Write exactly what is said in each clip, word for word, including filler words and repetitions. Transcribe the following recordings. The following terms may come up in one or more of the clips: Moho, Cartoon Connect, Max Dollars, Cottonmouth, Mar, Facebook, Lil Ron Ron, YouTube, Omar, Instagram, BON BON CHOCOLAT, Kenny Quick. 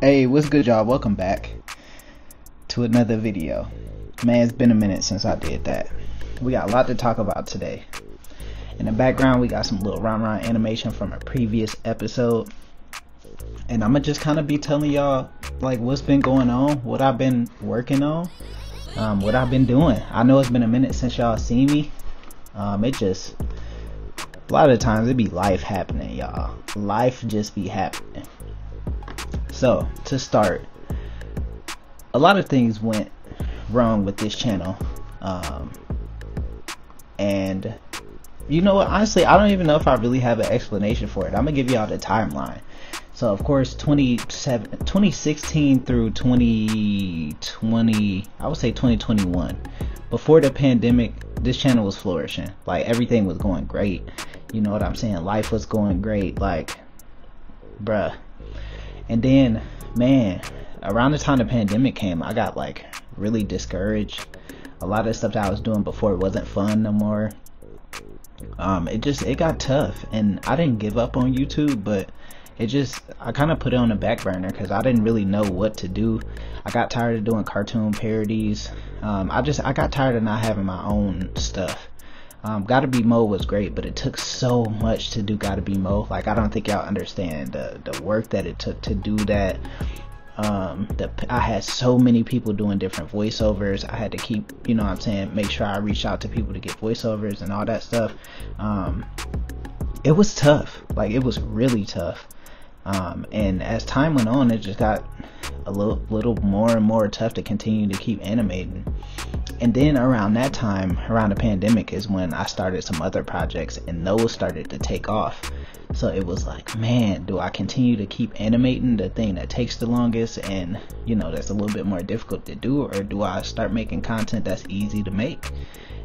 Hey, what's good, y'all? Welcome back to another video. Man, it's been a minute since I did that. We got a lot to talk about today. In the background, we got some Lil Ron Ron animation from a previous episode, and I'ma just kind of be telling y'all like what's been going on, what I've been working on, um, what I've been doing. I know it's been a minute since y'all seen me. Um, it just a lot of times it be life happening, y'all. Life just be happening. So to start, a lot of things went wrong with this channel, um, and you know what, honestly I don't even know if I really have an explanation for it. I'm gonna give y'all the timeline. So of course twenty sixteen through twenty twenty, I would say twenty twenty-one, before the pandemic, this channel was flourishing. Like, everything was going great, you know what I'm saying? Life was going great, like, bruh. And then, man, around the time the pandemic came, I got like really discouraged. A lot of the stuff that I was doing before wasn't fun no more. Um, it just, it got tough, and I didn't give up on YouTube, but it just, I kind of put it on the back burner because I didn't really know what to do. I got tired of doing cartoon parodies. Um, I just, I got tired of not having my own stuff. Um, Gotta Be Mo was great, but it took so much to do Gotta Be Mo. Like, I don't think y'all understand the, the work that it took to do that. Um, the, I had so many people doing different voiceovers. I had to keep, you know what I'm saying, make sure I reach out to people to get voiceovers and all that stuff. Um, it was tough. Like, it was really tough. Um, and as time went on, it just got a little, little more and more tough to continue to keep animating. And then around that time, around the pandemic, is when I started some other projects, and those started to take off. So it was like, man, do I continue to keep animating the thing that takes the longest and, you know, that's a little bit more difficult to do, or do I start making content that's easy to make?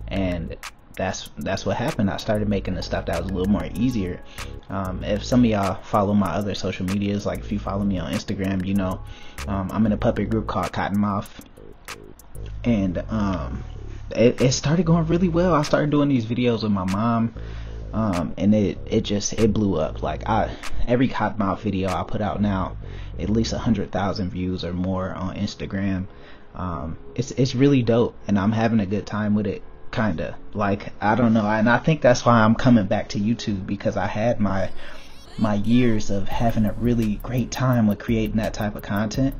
And that's that's what happened. I started making the stuff that was a little more easier. Um, if some of y'all follow my other social medias, like if you follow me on Instagram, you know, um, I'm in a puppet group called Cottonmouth. And um, it, it started going really well. I started doing these videos with my mom, um, and it it just it blew up. Like, I every Cottonmouth video I put out now, at least a hundred thousand views or more on Instagram. Um, it's it's really dope, and I'm having a good time with it. Kinda like, I don't know, and I think that's why I'm coming back to YouTube, because I had my my years of having a really great time with creating that type of content,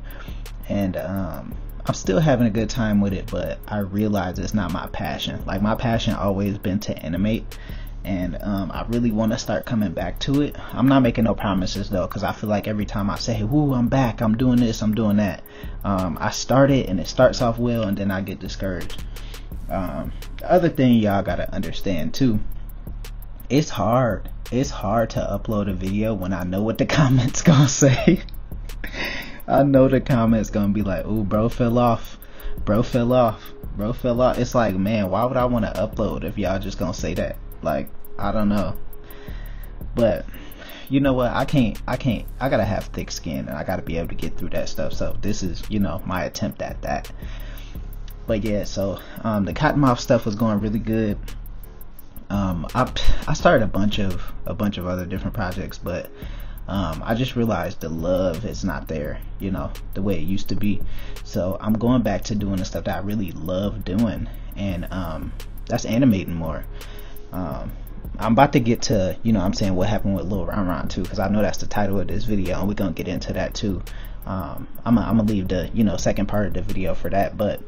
and um, I'm still having a good time with it, but I realize it's not my passion. Like, my passion always been to animate, and um, I really want to start coming back to it. I'm not making no promises though, because I feel like every time I say, woo, I'm back, I'm doing this, I'm doing that, um, I start it and it starts off well, and then I get discouraged. Um, the other thing y'all gotta understand too, it's hard it's hard to upload a video when I know what the comments gonna say. I know the comments gonna be like, ooh, bro fell off, bro fell off, bro fell off. It's like, man, why would I want to upload if y'all just gonna say that? Like, I don't know, but you know what, I can't I can't I gotta have thick skin, and I gotta be able to get through that stuff. So this is, you know, my attempt at that. But yeah, so um, the Cottonmouth stuff was going really good. Um, I I started a bunch of a bunch of other different projects, but um, I just realized the love is not there, you know, the way it used to be. So I'm going back to doing the stuff that I really love doing, and um, that's animating more. Um, I'm about to get to, you know what I'm saying, what happened with Lil Ron Ron too, because I know that's the title of this video, and we're gonna get into that too. Um, I'm gonna, I'm gonna leave the, you know, second part of the video for that, but.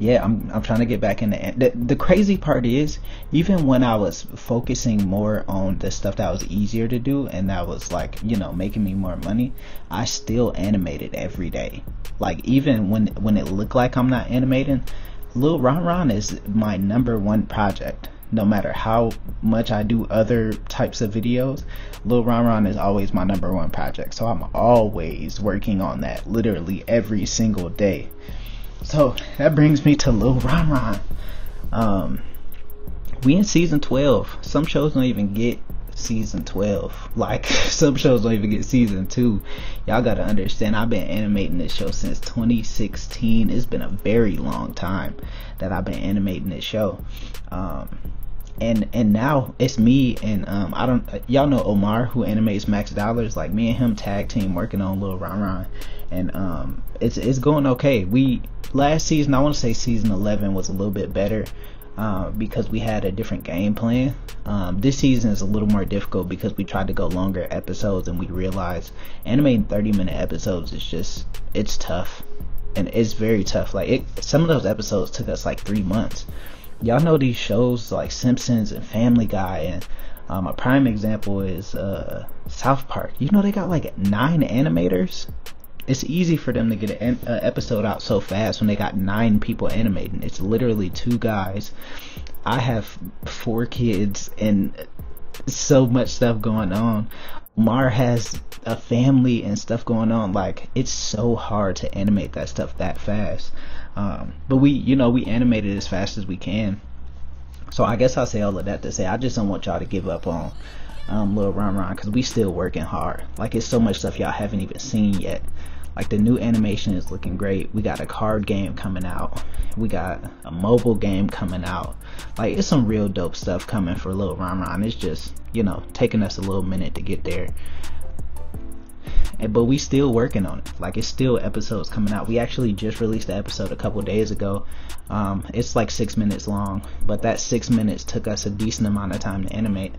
Yeah, I'm, I'm trying to get back in the, the the crazy part is, even when I was focusing more on the stuff that was easier to do and that was like, you know, making me more money, I still animated every day. Like, even when when it looked like I'm not animating, Lil Ron Ron is my number one project. No matter how much I do other types of videos, Lil Ron Ron is always my number one project. So I'm always working on that, literally every single day. So that brings me to Lil Ron Ron. Um, we in season twelve. Some shows don't even get season twelve. Like, some shows don't even get season two. Y'all gotta understand, I've been animating this show since twenty sixteen. It's been a very long time that I've been animating this show. Um, and and now it's me and um I don't y'all know Omar, who animates Max Dollars. Like, me and him tag team working on Lil Ron Ron, and um it's it's going okay. We last season, I want to say season eleven was a little bit better, uh, because we had a different game plan. Um, this season is a little more difficult because we tried to go longer episodes, and we realized animating thirty minute episodes is just it's tough, and it's very tough. Like, it some of those episodes took us like three months. Y'all know these shows like Simpsons and Family Guy, and um, a prime example is uh, South Park. You know, they got like nine animators. It's easy for them to get an uh, episode out so fast when they got nine people animating. It's literally two guys. I have four kids and so much stuff going on. Mar has a family and stuff going on. Like, it's so hard to animate that stuff that fast. Um, but we, you know, we animate it as fast as we can. So I guess I'll say all of that to say I just don't want y'all to give up on um, Lil Ron Ron, because we still working hard. Like, it's so much stuff y'all haven't even seen yet. Like, the new animation is looking great. We got a card game coming out. We got a mobile game coming out. Like, it's some real dope stuff coming for Lil Ron Ron. It's just, you know, taking us a little minute to get there. And, but we still working on it. Like, it's still episodes coming out. We actually just released the episode a couple days ago. Um, it's like six minutes long, but that six minutes took us a decent amount of time to animate.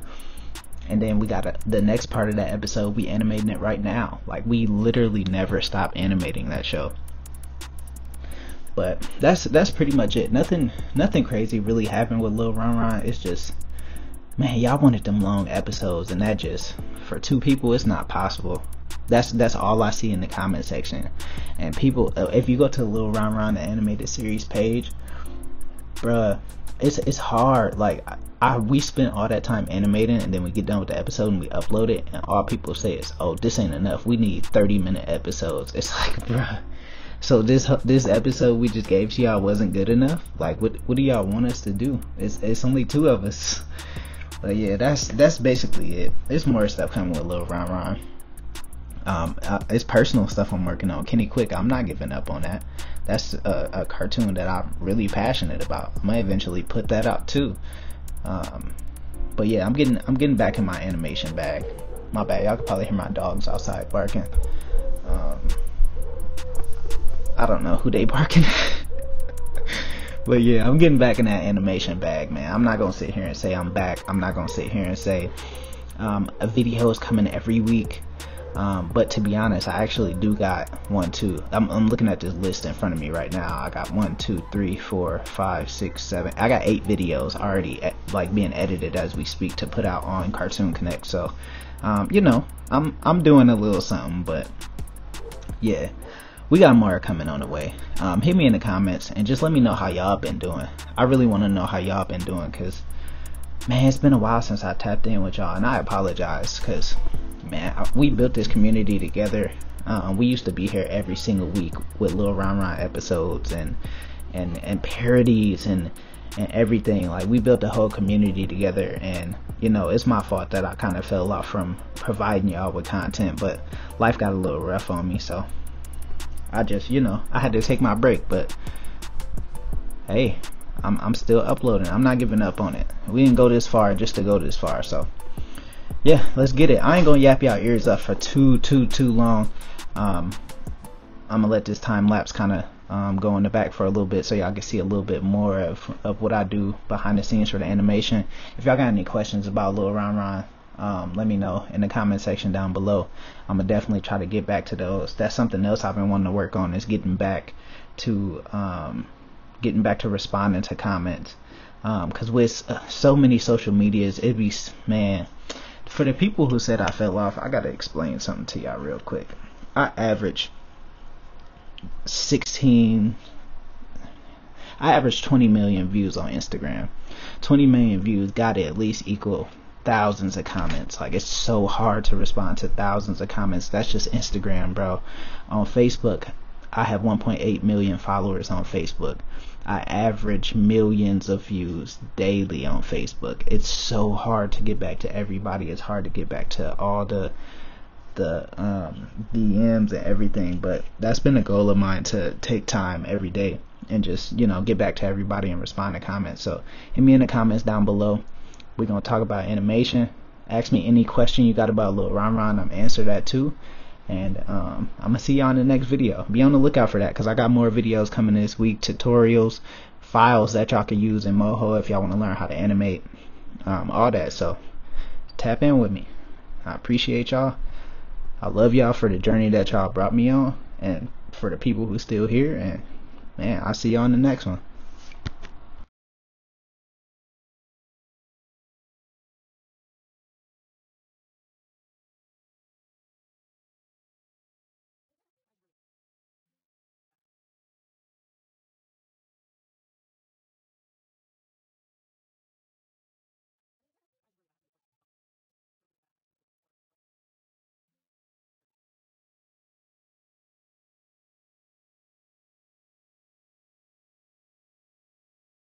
And then we got a, the next part of that episode, we animating it right now. Like, we literally never stop animating that show. But that's that's pretty much it. Nothing nothing crazy really happened with Lil Ron Ron. It's just, man, y'all wanted them long episodes, and that just, for two people, it's not possible. That's that's all I see in the comment section. And people, if you go to Lil Ron Ron the animated series page, bruh, it's it's hard. Like, I we spent all that time animating, and then we get done with the episode and we upload it, and all people say is, oh, this ain't enough, we need thirty minute episodes. It's like, bruh, so this this episode we just gave to y'all wasn't good enough. Like, what what do y'all want us to do? It's it's only two of us. But yeah, that's that's basically it. There's more stuff coming with Lil Ron Ron. Um, uh, it's personal stuff I'm working on. Kenny Quick, I'm not giving up on that. That's a, a cartoon that I'm really passionate about. I might eventually put that out too. Um, but yeah, I'm getting I'm getting back in my animation bag. My bad, y'all can probably hear my dogs outside barking. Um, I don't know who they barking at. But yeah, I'm getting back in that animation bag, man. I'm not gonna sit here and say I'm back. I'm not gonna sit here and say um, a video is coming every week. Um, but to be honest, I actually do got one, two. I'm, I'm looking at this list in front of me right now. I got one, two, three, four, five, six, seven. I got eight videos already, at, like, being edited as we speak to put out on Cartoon Connect. So, um, you know, I'm I'm doing a little something, but yeah, we got more coming on the way. Um, hit me in the comments and just let me know how y'all been doing. I really want to know how y'all been doing, cause man, it's been a while since I tapped in with y'all, and I apologize, cause. Man, we built this community together. Uh, we used to be here every single week with Lil Ron Ron episodes and and and parodies and and everything. Like, we built a whole community together, and you know, it's my fault that I kind of fell off from providing y'all with content, but life got a little rough on me, so I just, you know, I had to take my break. But hey, I'm I'm still uploading. I'm not giving up on it. We didn't go this far just to go this far, so. Yeah, let's get it. I ain't gonna yap y'all ears up for too too too long. um I'm gonna let this time lapse kind of um go in the back for a little bit so y'all can see a little bit more of of what I do behind the scenes for the animation. If y'all got any questions about Lil Ron Ron, um let me know in the comment section down below. I'm gonna definitely try to get back to those. That's something else I've been wanting to work on, is getting back to um getting back to responding to comments, um because with uh, so many social medias, it'd be, man. For the people who said I fell off, I gotta explain something to y'all real quick. I average sixteen, I average twenty million views on Instagram. twenty million views gotta at least equal thousands of comments. Like, it's so hard to respond to thousands of comments. That's just Instagram, bro. On Facebook, I have one point eight million followers on Facebook. I average millions of views daily on Facebook. It's so hard to get back to everybody. It's hard to get back to all the the um, D Ms and everything. But that's been a goal of mine, to take time every day and just, you know, get back to everybody and respond to comments. So hit me in the comments down below. We're going to talk about animation. Ask me any question you got about Lil Ron Ron. I'm answer that too. And um, I'm going to see y'all in the next video. Be on the lookout for that because I got more videos coming this week. Tutorials, files that y'all can use in Moho if y'all want to learn how to animate. Um, all that. So tap in with me. I appreciate y'all. I love y'all for the journey that y'all brought me on. And for the people who still here. And man, I'll see y'all in the next one.